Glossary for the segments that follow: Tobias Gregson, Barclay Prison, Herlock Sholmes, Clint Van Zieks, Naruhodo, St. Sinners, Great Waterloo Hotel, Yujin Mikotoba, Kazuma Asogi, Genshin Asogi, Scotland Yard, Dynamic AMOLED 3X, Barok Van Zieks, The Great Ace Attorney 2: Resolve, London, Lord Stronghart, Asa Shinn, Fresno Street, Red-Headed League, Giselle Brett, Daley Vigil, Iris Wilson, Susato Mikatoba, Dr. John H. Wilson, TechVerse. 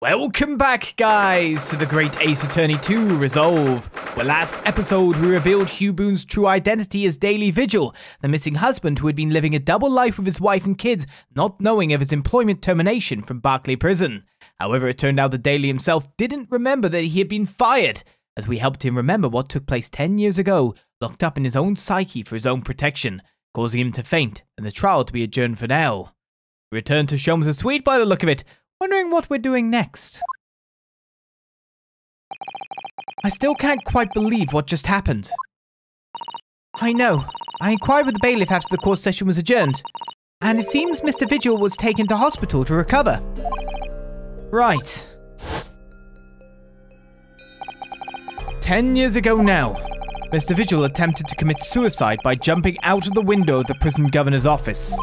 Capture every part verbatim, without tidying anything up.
Welcome back, guys, to The Great Ace Attorney two: Resolve. Well, last episode, we revealed Hugh Boone's true identity as Daley Vigil, the missing husband who had been living a double life with his wife and kids, not knowing of his employment termination from Barclay Prison. However, it turned out that Daley himself didn't remember that he had been fired, as we helped him remember what took place ten years ago, locked up in his own psyche for his own protection, causing him to faint and the trial to be adjourned for now. We returned to Sholmes' suite by the look of it, wondering what we're doing next. I still can't quite believe what just happened. I know. I inquired with the bailiff after the court session was adjourned, and it seems Mister Vigil was taken to hospital to recover. Right. Ten years ago now, Mister Vigil attempted to commit suicide by jumping out of the window of the prison governor's office.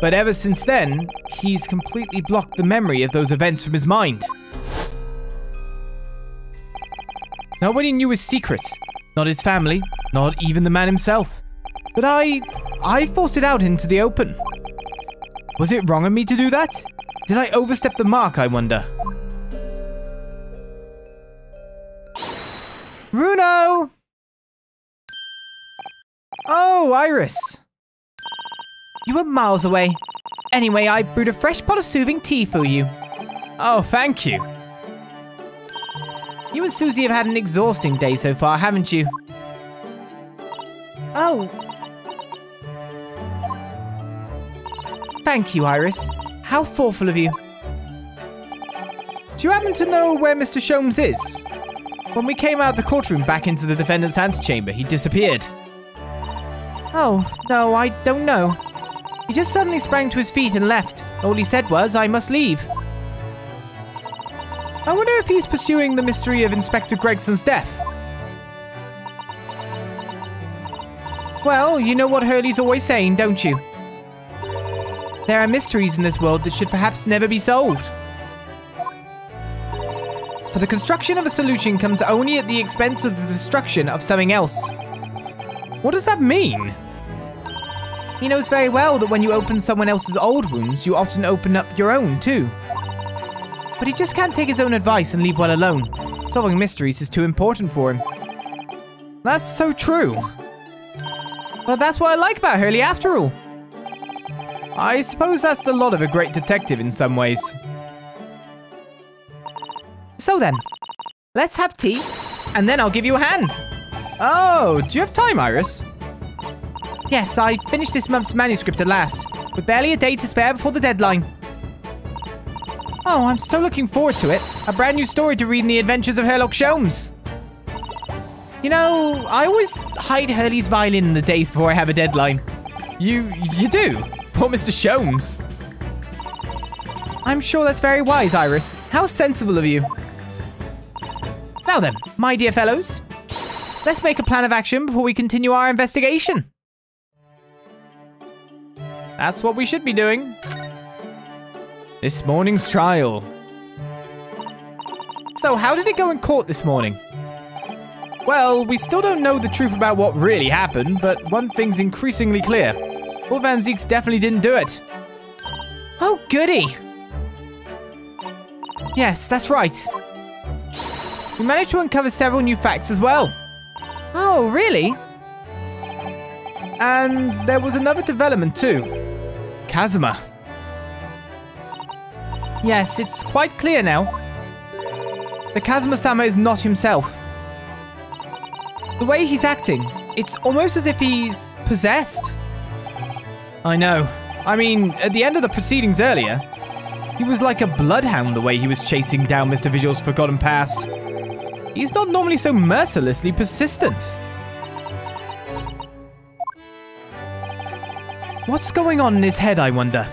But ever since then, he's completely blocked the memory of those events from his mind. Nobody knew his secret. Not his family, not even the man himself. But I... I forced it out into the open. Was it wrong of me to do that? Did I overstep the mark, I wonder? Bruno! Oh, Iris! You were miles away. Anyway, I brewed a fresh pot of soothing tea for you. Oh, thank you. You and Susie have had an exhausting day so far, haven't you? Oh. Thank you, Iris. How thoughtful of you. Do you happen to know where Mister Sholmes is? When we came out of the courtroom back into the defendant's antechamber, he disappeared. Oh, no, I don't know. He just suddenly sprang to his feet and left. All he said was, I must leave. I wonder if he's pursuing the mystery of Inspector Gregson's death. Well, you know what Hurley's always saying, don't you? There are mysteries in this world that should perhaps never be solved. For the construction of a solution comes only at the expense of the destruction of something else. What does that mean? He knows very well that when you open someone else's old wounds, you often open up your own, too. But he just can't take his own advice and leave one alone. Solving mysteries is too important for him. That's so true. Well, that's what I like about Hurley after all. I suppose that's the lot of a great detective in some ways. So then, let's have tea, and then I'll give you a hand. Oh, do you have time, Iris? Yes, I finished this month's manuscript at last, with barely a day to spare before the deadline. Oh, I'm so looking forward to it. A brand new story to read in the adventures of Herlock Sholmes. You know, I always hide Hurley's violin in the days before I have a deadline. You, you do? Poor Mister Sholmes. I'm sure that's very wise, Iris. How sensible of you. Now then, my dear fellows, let's make a plan of action before we continue our investigation. That's what we should be doing. This morning's trial. So how did it go in court this morning? Well, we still don't know the truth about what really happened, but one thing's increasingly clear. Barok Van Zieks definitely didn't do it. Oh, goody. Yes, that's right. We managed to uncover several new facts as well. Oh, really? And there was another development too. Kazuma. Yes, it's quite clear now. The Kazuma-sama is not himself. The way he's acting, it's almost as if he's possessed. I know. I mean, at the end of the proceedings earlier, he was like a bloodhound the way he was chasing down Mister Vigil's forgotten past. He's not normally so mercilessly persistent. What's going on in his head, I wonder?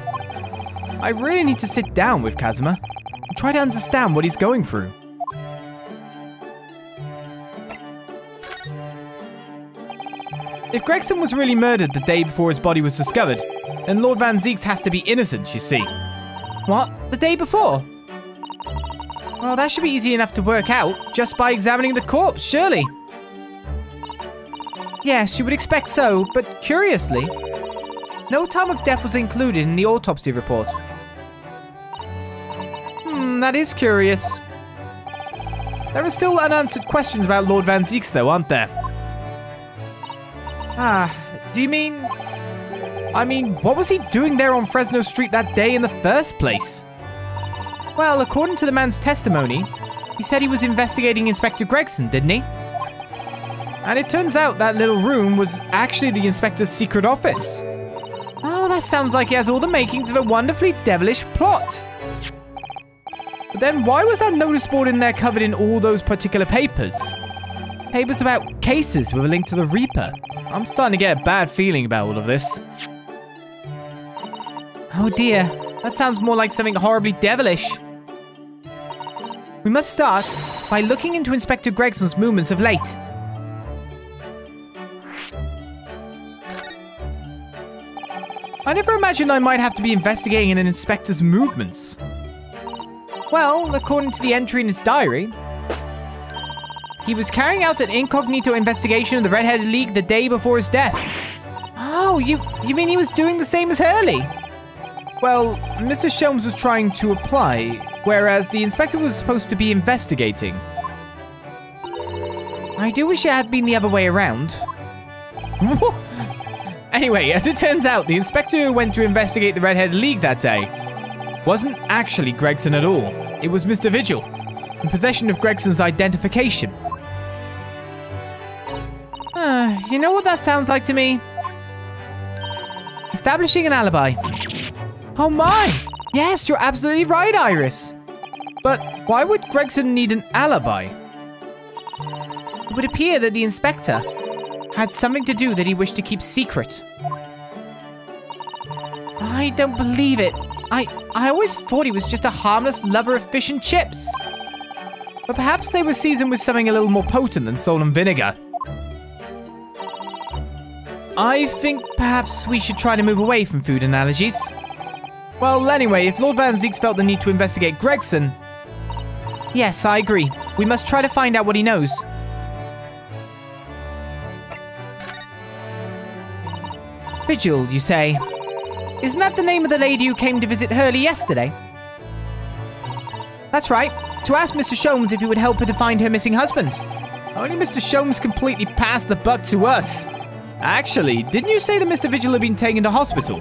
I really need to sit down with Kazuma and try to understand what he's going through. If Gregson was really murdered the day before his body was discovered, then Lord Van Zieks has to be innocent, you see. What? The day before? Well, that should be easy enough to work out just by examining the corpse, surely. Yes, you would expect so, but curiously, no time of death was included in the autopsy report. Hmm, one that is curious. There are still unanswered questions about Lord Van Zieks, though, aren't there? Ah, do you mean... I mean, what was he doing there on Fresno Street that day in the first place? Well, according to the man's testimony, he said he was investigating Inspector Gregson, didn't he? And it turns out that little room was actually the inspector's secret office. Oh, that sounds like he has all the makings of a wonderfully devilish plot. But then why was that notice board in there covered in all those particular papers? Papers about cases with a link to the Reaper. I'm starting to get a bad feeling about all of this. Oh dear, that sounds more like something horribly devilish. We must start by looking into Inspector Gregson's movements of late. I never imagined I might have to be investigating an inspector's movements. Well, according to the entry in his diary, he was carrying out an incognito investigation of the Red-Headed League the day before his death. Oh, you, you mean he was doing the same as Hurley? Well, Mister Sholmes was trying to apply, whereas the inspector was supposed to be investigating. I do wish it had been the other way around. Anyway, as it turns out, the inspector who went to investigate the Red-Headed League that day wasn't actually Gregson at all. It was Mister Vigil, in possession of Gregson's identification. Uh, you know what that sounds like to me? Establishing an alibi. Oh my! Yes, you're absolutely right, Iris! But why would Gregson need an alibi? It would appear that the inspector had something to do that he wished to keep secret. I don't believe it. I, I always thought he was just a harmless lover of fish and chips. But perhaps they were seasoned with something a little more potent than salt and vinegar. I think perhaps we should try to move away from food analogies. Well, anyway, if Lord Van Zieks felt the need to investigate Gregson... Yes, I agree. We must try to find out what he knows. Vigil, you say? Isn't that the name of the lady who came to visit Hurley yesterday? That's right. To ask Mister Sholmes if he would help her to find her missing husband. Only Mister Sholmes completely passed the buck to us. Actually, didn't you say that Mister Vigil had been taken to hospital?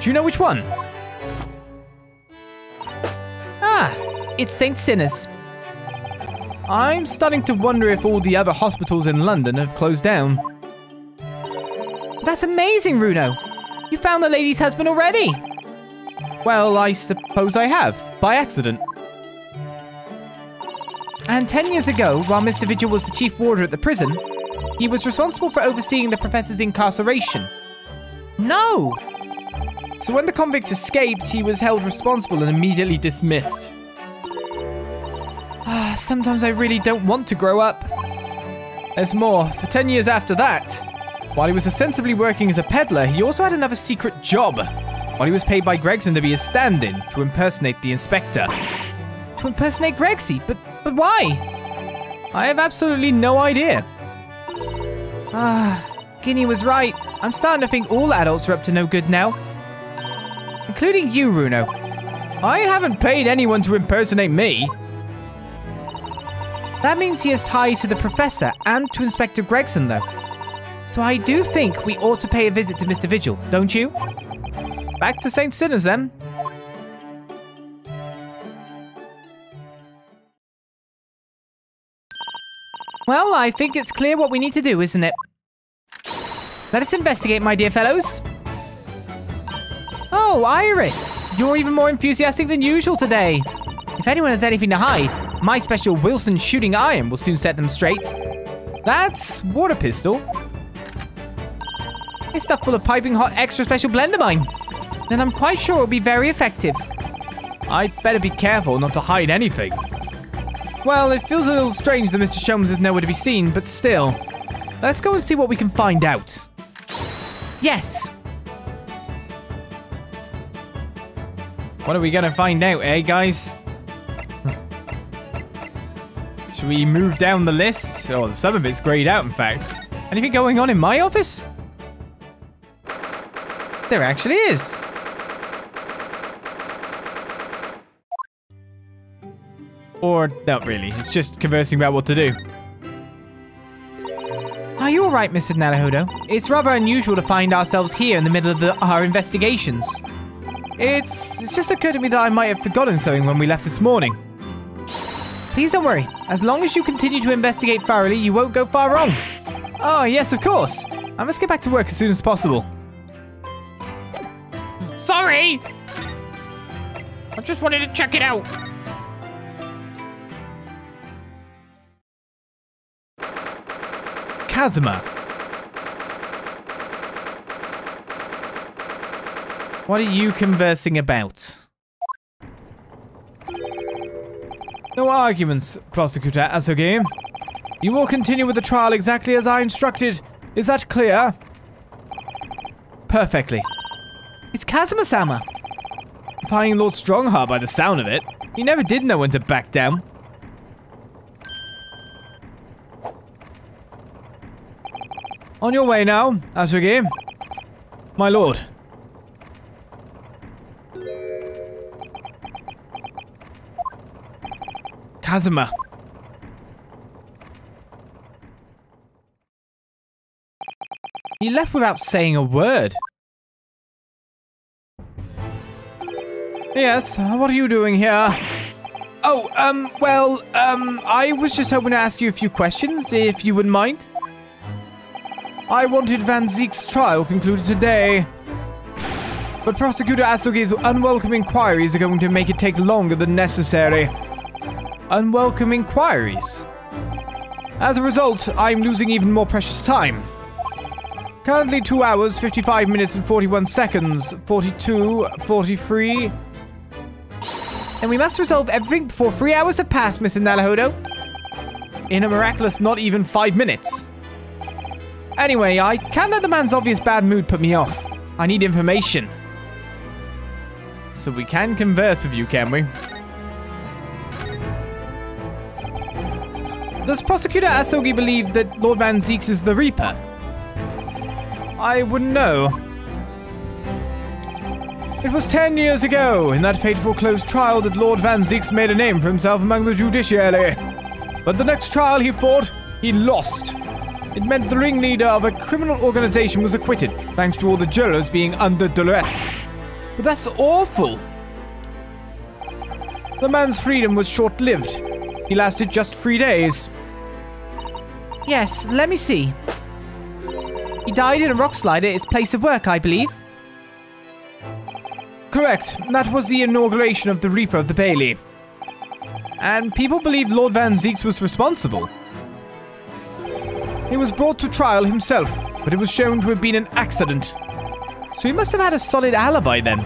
Do you know which one? Ah, it's Saint Sinners. I'm starting to wonder if all the other hospitals in London have closed down. That's amazing, Runo. You found the lady's husband already? Well, I suppose I have, by accident. And ten years ago, while Mister Vigil was the chief warder at the prison, he was responsible for overseeing the professor's incarceration. No! So when the convict escaped, he was held responsible and immediately dismissed. Ah, sometimes I really don't want to grow up. There's more. For ten years after that, while he was ostensibly working as a peddler, he also had another secret job, while he was paid by Gregson to be his stand-in to impersonate the inspector. To impersonate Gregsy? But, but why? I have absolutely no idea. Ah, Guinea was right. I'm starting to think all adults are up to no good now. Including you, Runo. I haven't paid anyone to impersonate me. That means he has ties to the professor and to Inspector Gregson, though. So I do think we ought to pay a visit to Mister Vigil, don't you? Back to Saint Sinners, then. Well, I think it's clear what we need to do, isn't it? Let us investigate, my dear fellows. Oh, Iris! You're even more enthusiastic than usual today. If anyone has anything to hide, my special Wilson shooting iron will soon set them straight. That's water pistol. It's stuffed full of piping hot extra special blender mine. Then I'm quite sure it'll be very effective. I'd better be careful not to hide anything. Well, it feels a little strange that Mister Sholmes is nowhere to be seen, but still. Let's go and see what we can find out. Yes. What are we gonna find out, eh, guys? Should we move down the list? Oh, some of it's grayed out, in fact. Anything going on in my office? There actually is. Or not really. It's just conversing about what to do. Are you all right, Mister Naruhodo? It's rather unusual to find ourselves here in the middle of the, our investigations. It's, it's just occurred to me that I might have forgotten something when we left this morning. Please don't worry. As long as you continue to investigate thoroughly, you won't go far wrong. Oh, yes, of course. I must get back to work as soon as possible. Sorry! I just wanted to check it out. Kazuma. What are you conversing about? No arguments, Prosecutor Asogi. You will continue with the trial exactly as I instructed. Is that clear? Perfectly. It's Kazuma-sama. Defying Lord Stronghart by the sound of it. He never did know when to back down. On your way now, Asogi. My lord. Kazuma. He left without saying a word. Yes, what are you doing here? Oh, um, well, um, I was just hoping to ask you a few questions, if you wouldn't mind. I wanted Van Zieks' trial concluded today. But Prosecutor Asogi's unwelcome inquiries are going to make it take longer than necessary. Unwelcome inquiries. As a result, I'm losing even more precious time. Currently two hours, fifty-five minutes and forty-one seconds, forty-two, forty-three. And we must resolve everything before three hours have passed, Mister Naruhodo. In a miraculous not even five minutes. Anyway, I can't let the man's obvious bad mood put me off. I need information. So we can converse with you, can we? Does Prosecutor Asogi believe that Lord Van Zieks is the Reaper? I wouldn't know. It was ten years ago, in that fateful closed trial, that Lord Van Zieks made a name for himself among the judiciary. But the next trial he fought, he lost. It meant the ringleader of a criminal organization was acquitted, thanks to all the jurors being under duress. But that's awful. The man's freedom was short-lived. He lasted just three days. Yes, let me see. He died in a rock slide at his place of work, I believe. Correct. That was the inauguration of the Reaper of the Bailey. And people believed Lord Van Zieks was responsible. He was brought to trial himself, but it was shown to have been an accident. So he must have had a solid alibi then.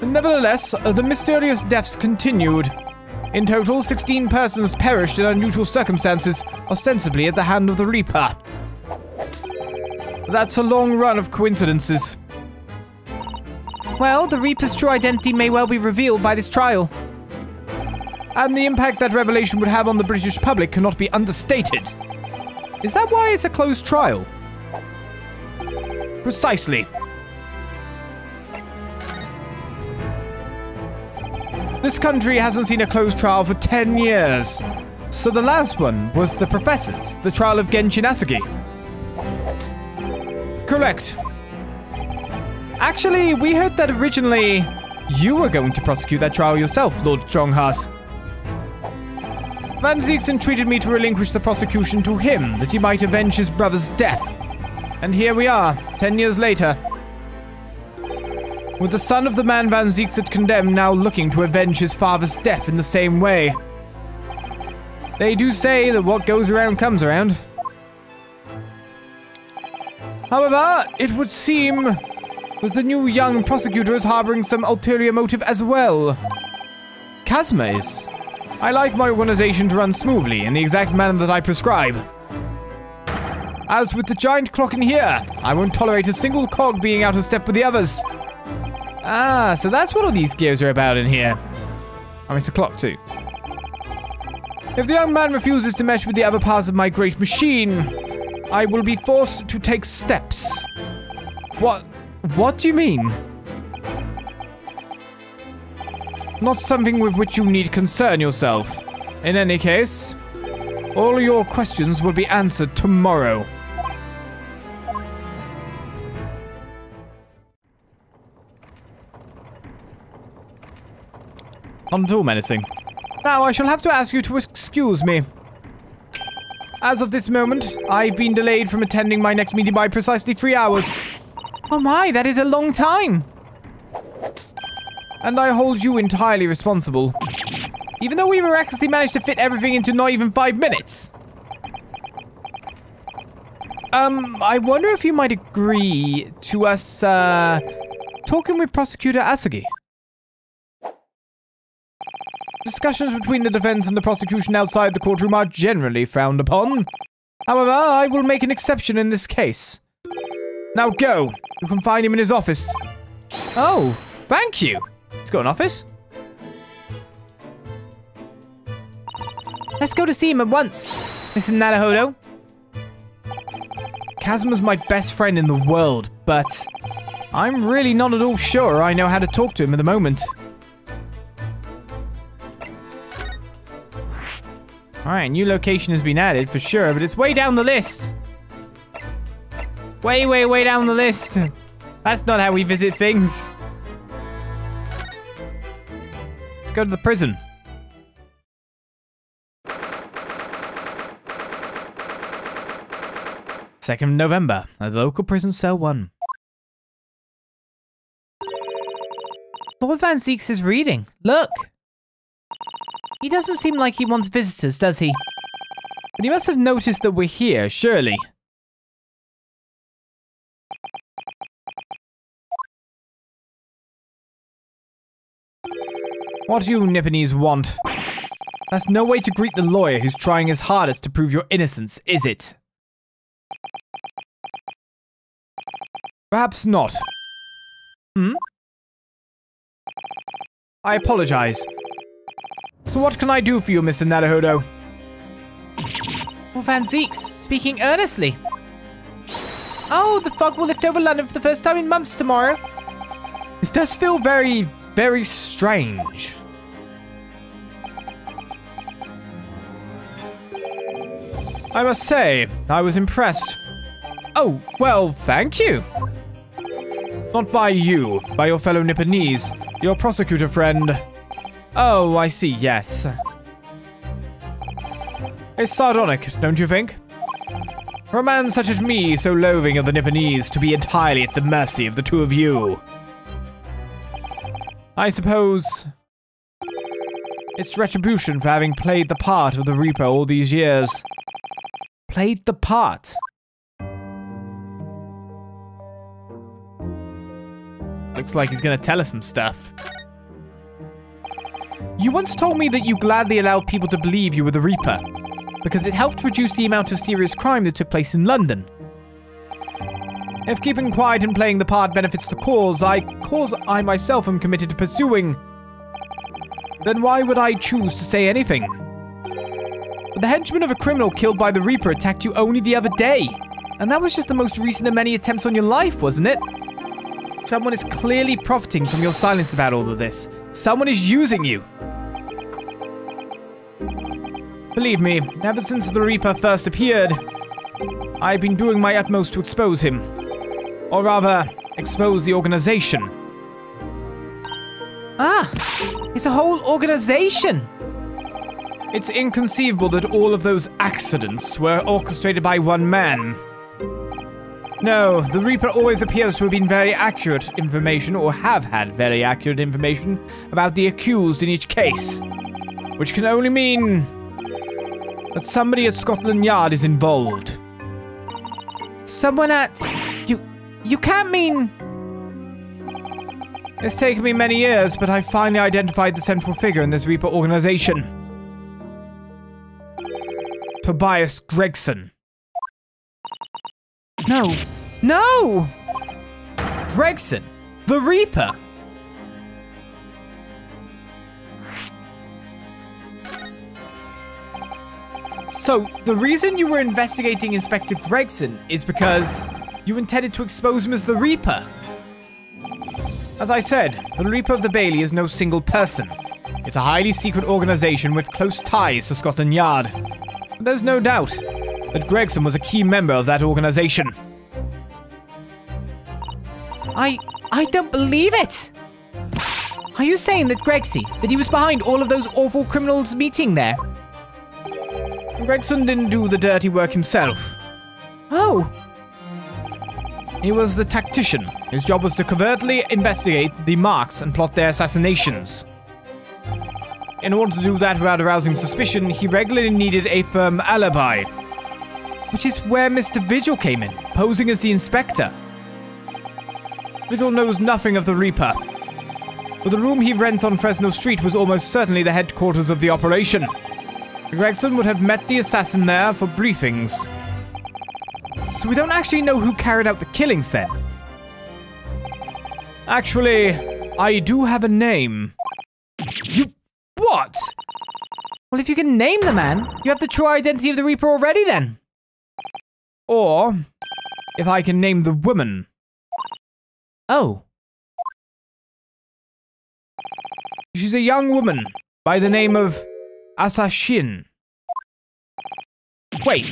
And nevertheless, the mysterious deaths continued. In total, sixteen persons perished in unusual circumstances, ostensibly at the hand of the Reaper. That's a long run of coincidences. Well, the Reaper's true identity may well be revealed by this trial. And the impact that revelation would have on the British public cannot be understated. Is that why it's a closed trial? Precisely. This country hasn't seen a closed trial for ten years. So the last one was the Professor's, the trial of Genshin Asogi. Correct. Actually, we heard that originally you were going to prosecute that trial yourself, Lord Stronghart. Van Zieks entreated me to relinquish the prosecution to him, that he might avenge his brother's death. And here we are, ten years later. With the son of the man Van Zieks had condemned now looking to avenge his father's death in the same way. They do say that what goes around comes around. However, it would seem that the new young prosecutor is harboring some ulterior motive as well. Kazuma is. I like my organization to run smoothly in the exact manner that I prescribe. As with the giant clock in here, I won't tolerate a single cog being out of step with the others. Ah, so that's what all these gears are about in here. Oh, it's a clock too. If the young man refuses to mesh with the other parts of my great machine, I will be forced to take steps. What? What do you mean? Not something with which you need concern yourself. In any case, all your questions will be answered tomorrow. Not at all menacing. Now I shall have to ask you to excuse me. As of this moment, I've been delayed from attending my next meeting by precisely three hours. Oh my, that is a long time! And I hold you entirely responsible. Even though we miraculously managed to fit everything into not even five minutes. Um, I wonder if you might agree to us, uh, talking with Prosecutor Asogi. Discussions between the defense and the prosecution outside the courtroom are generally frowned upon. However, I will make an exception in this case. Now go. You can find him in his office. Oh, thank you. He's got an office. Let's go to see him at once, Mister Naruhodo. Kazuma's my best friend in the world, but I'm really not at all sure I know how to talk to him at the moment. Alright, new location has been added for sure, but it's way down the list. Way, way, way down the list. That's not how we visit things. Let's go to the prison. second of November, at the local prison cell one. Lord Van Zieks is reading. Look! He doesn't seem like he wants visitors, does he? But he must have noticed that we're here, surely. What do you Nipponese want? That's no way to greet the lawyer who's trying his hardest to prove your innocence, is it? Perhaps not. Hmm? I apologize. So what can I do for you, Mister Naruhodo? Well, Van Zieks, speaking earnestly. Oh, the fog will lift over London for the first time in months tomorrow. This does feel very, very strange. I must say, I was impressed. Oh, well, thank you. Not by you, by your fellow Nipponese, your prosecutor friend. Oh, I see, yes. It's sardonic, don't you think? For a man such as me, so loathing of the Nipponese, to be entirely at the mercy of the two of you. I suppose it's retribution for having played the part of the Reaper all these years. Played the part? Looks like he's gonna tell us some stuff. You once told me that you gladly allowed people to believe you were the Reaper, because it helped reduce the amount of serious crime that took place in London. If keeping quiet and playing the part benefits the cause I cause I myself am committed to pursuing, then why would I choose to say anything? But the henchman of a criminal killed by the Reaper attacked you only the other day, and that was just the most recent of many attempts on your life, wasn't it? Someone is clearly profiting from your silence about all of this. Someone is using you. Believe me, ever since the Reaper first appeared, I've been doing my utmost to expose him. Or rather, expose the organization. Ah! It's a whole organization! It's inconceivable that all of those accidents were orchestrated by one man. No, the Reaper always appears to have been very accurate information, or have had very accurate information, about the accused in each case. Which can only mean that somebody at Scotland Yard is involved. Someone at... You... You can't mean... It's taken me many years, but I finally identified the central figure in this Reaper organization. Tobias Gregson. No. No! Gregson! The Reaper! So, the reason you were investigating Inspector Gregson is because you intended to expose him as the Reaper. As I said, the Reaper of the Bailey is no single person. It's a highly secret organization with close ties to Scotland Yard. But there's no doubt that Gregson was a key member of that organization. I... I don't believe it! Are you saying that Gregsy, that he was behind all of those awful criminals meeting there? Gregson didn't do the dirty work himself. Oh! He was the tactician. His job was to covertly investigate the marks and plot their assassinations. In order to do that without arousing suspicion, he regularly needed a firm alibi. Which is where Mister Vigil came in, posing as the inspector. Vigil knows nothing of the Reaper, but the room he rents on Fresno Street was almost certainly the headquarters of the operation. Gregson would have met the assassin there for briefings. So we don't actually know who carried out the killings then. Actually, I do have a name. You... what? Well, if you can name the man, you have the true identity of the Reaper already then. Or, if I can name the woman. Oh. She's a young woman by the name of Asa Shinn. Wait,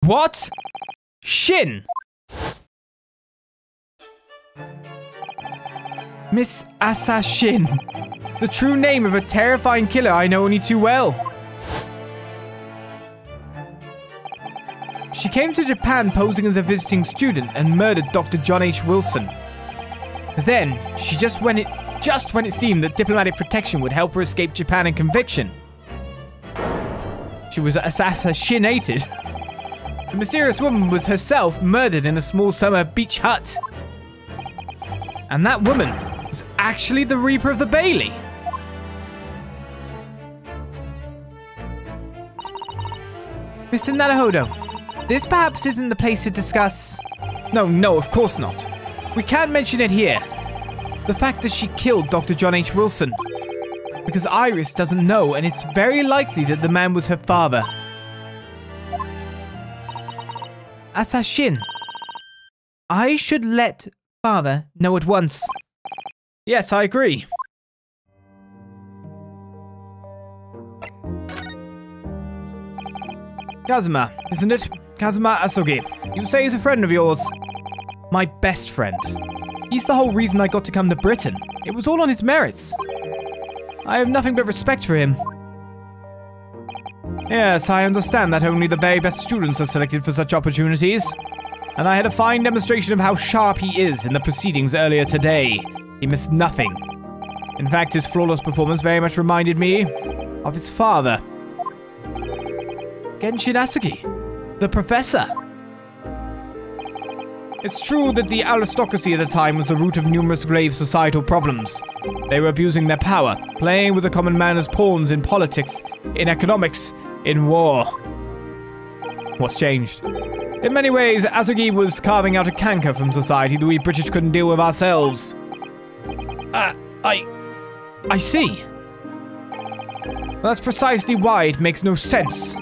what? Shinn? Miss Asa Shinn. The true name of a terrifying killer I know only too well. She came to Japan posing as a visiting student and murdered Doctor John H. Wilson. Then, she just when it just when it seemed that diplomatic protection would help her escape Japan and conviction, she was assassinated. The mysterious woman was herself murdered in a small summer beach hut. And that woman was actually the Reaper of the Bailey. Mister Naruhodo, this perhaps isn't the place to discuss... No, no, of course not. We can't mention it here. The fact that she killed Doctor John H. Wilson. Because Iris doesn't know, and it's very likely that the man was her father. Asa Shinn. I should let father know at once. Yes, I agree. Kazuma, isn't it? Kazuma Asogi. You say he's a friend of yours. My best friend. He's the whole reason I got to come to Britain. It was all on his merits. I have nothing but respect for him. Yes, I understand that only the very best students are selected for such opportunities. And I had a fine demonstration of how sharp he is in the proceedings earlier today. He missed nothing. In fact, his flawless performance very much reminded me of his father. Genshin Asogi, the professor. It's true that the aristocracy at the time was the root of numerous grave societal problems. They were abusing their power, playing with the common man as pawns in politics, in economics, in war. What's changed? In many ways, Asogi was carving out a canker from society that we British couldn't deal with ourselves. Ah, uh, I... I see. That's precisely why it makes no sense.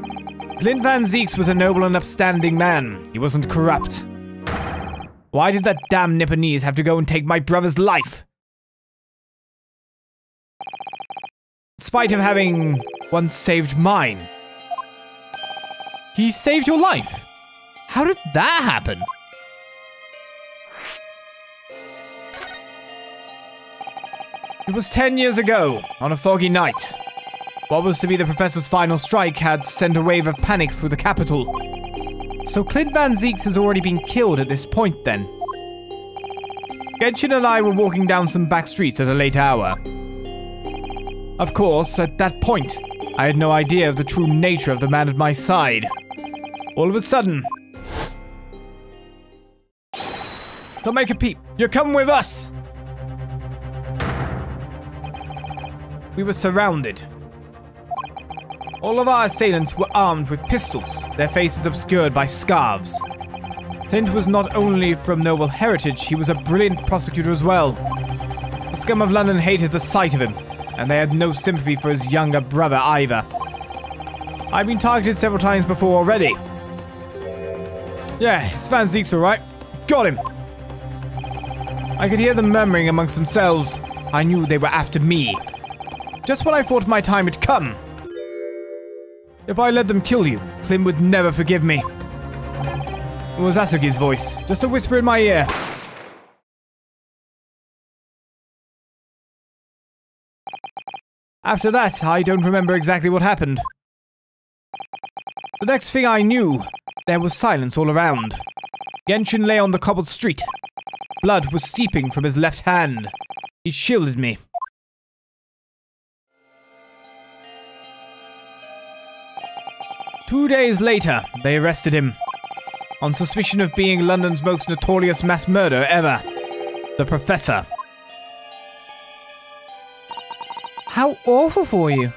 Clint Van Zieks was a noble and upstanding man. He wasn't corrupt. Why did that damn Nipponese have to go and take my brother's life? In spite of having once saved mine. He saved your life? How did that happen? It was ten years ago, on a foggy night. What was to be the professor's final strike had sent a wave of panic through the capital. So Clint Van Zieks has already been killed at this point, then. Genshin and I were walking down some back streets at a late hour. Of course, at that point, I had no idea of the true nature of the man at my side. All of a sudden... Don't make a peep! You're coming with us! We were surrounded. All of our assailants were armed with pistols, their faces obscured by scarves. Clint was not only from noble heritage, he was a brilliant prosecutor as well. The scum of London hated the sight of him, and they had no sympathy for his younger brother either. I've been targeted several times before already. Yeah, it's Van Zieks all right. Got him! I could hear them murmuring amongst themselves. I knew they were after me. Just when I thought my time had come. If I let them kill you, Klim would never forgive me. It was Asogi's voice, just a whisper in my ear. After that, I don't remember exactly what happened. The next thing I knew, there was silence all around. Genshin lay on the cobbled street. Blood was seeping from his left hand. He shielded me. Two days later, they arrested him, on suspicion of being London's most notorious mass murder ever, the Professor. How awful for you.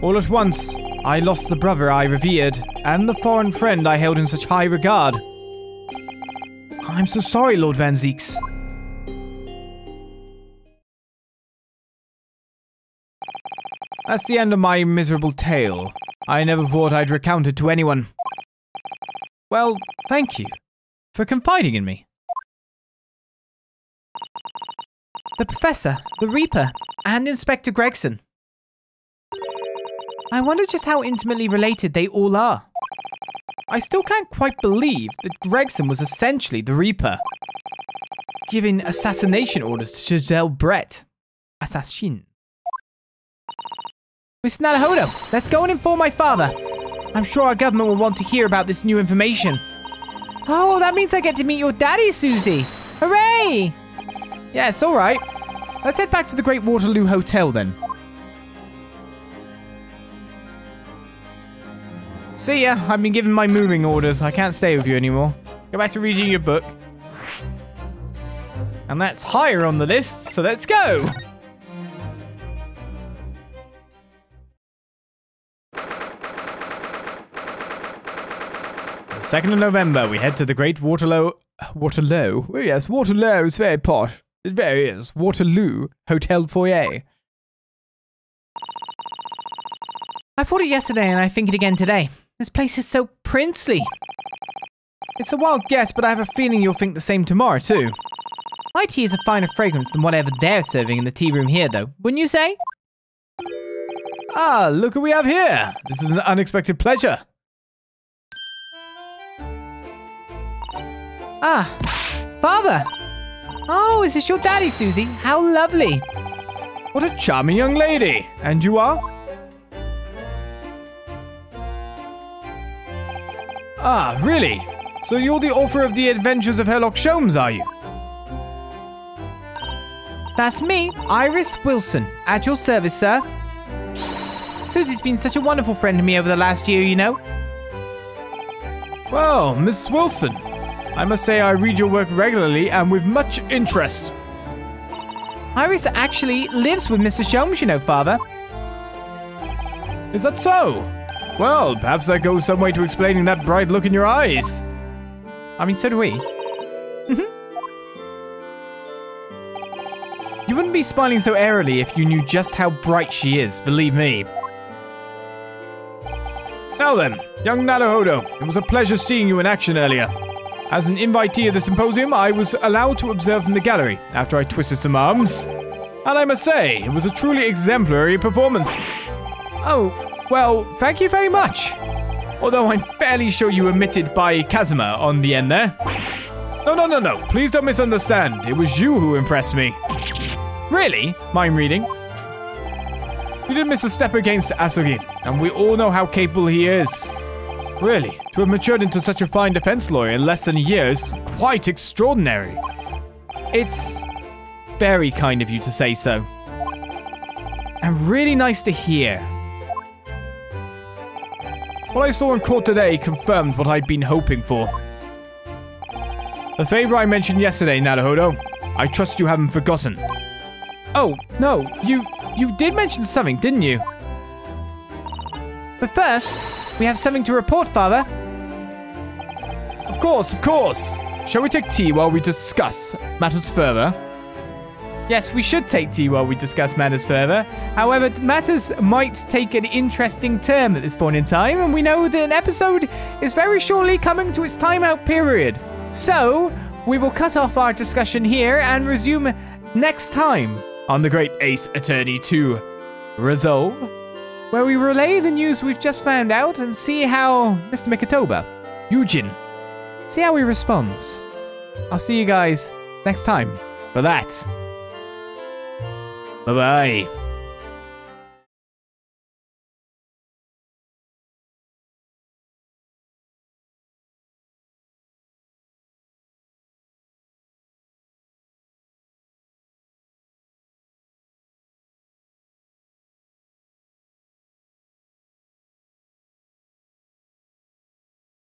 All at once, I lost the brother I revered, and the foreign friend I held in such high regard. I'm so sorry, Lord Van Zieks. That's the end of my miserable tale. I never thought I'd recount it to anyone. Well, thank you for confiding in me. The Professor, the Reaper, and Inspector Gregson. I wonder just how intimately related they all are. I still can't quite believe that Gregson was essentially the Reaper, giving assassination orders to Giselle Brett, Asa Shinn. Mister Naruhodo, let's go and inform my father. I'm sure our government will want to hear about this new information. Oh, that means I get to meet your daddy, Susie. Hooray! Yes, all right. Let's head back to the Great Waterloo Hotel then. See ya, I've been given my moving orders. I can't stay with you anymore. Go back to reading your book. And that's higher on the list, so let's go! The second of November, we head to the Great Waterloo... Waterloo? Oh yes, Waterloo is very posh. It very is. Waterloo Hotel Foyer. I thought it yesterday and I think it again today. This place is so princely. It's a wild guess, but I have a feeling you'll think the same tomorrow too. My tea is a finer fragrance than whatever they're serving in the tea room here though, wouldn't you say? Ah, look who we have here. This is an unexpected pleasure. Ah, Father! Oh, is this your daddy, Susie? How lovely! What a charming young lady! And you are? Ah, really? So you're the author of The Adventures of Herlock Sholmes, are you? That's me, Iris Wilson. At your service, sir. Susie's been such a wonderful friend to me over the last year, you know. Well, Missus Wilson... I must say I read your work regularly and with much interest. Iris actually lives with Mister Sholmes, you know, Father. Is that so? Well, perhaps that goes some way to explaining that bright look in your eyes. I mean, so do we. Mm-hmm. You wouldn't be smiling so airily if you knew just how bright she is, believe me. Now then, young Naruhodo, it was a pleasure seeing you in action earlier. As an invitee of the symposium, I was allowed to observe from the gallery after I twisted some arms. And I must say, it was a truly exemplary performance. Oh, well, thank you very much. Although I'm fairly sure you were omitted by Kazuma on the end there. No, no, no, no, please don't misunderstand. It was you who impressed me. Really? Mind reading? You did miss a step against Asogi, and we all know how capable he is. Really, to have matured into such a fine defense lawyer in less than a year is quite extraordinary. It's very kind of you to say so. And really nice to hear. What I saw in court today confirmed what I'd been hoping for. The favor I mentioned yesterday, Naruhodo, I trust you haven't forgotten. Oh, no, you, you did mention something, didn't you? But first... we have something to report, Father. Of course, of course. Shall we take tea while we discuss matters further? Yes, we should take tea while we discuss matters further. However, matters might take an interesting turn at this point in time, and we know that an episode is very shortly coming to its timeout period. So, we will cut off our discussion here and resume next time. on The Great Ace Attorney two: Resolve, where we relay the news we've just found out and see how Mister Mikotoba, Yujin, see how he responds. I'll see you guys next time for that. Bye-bye.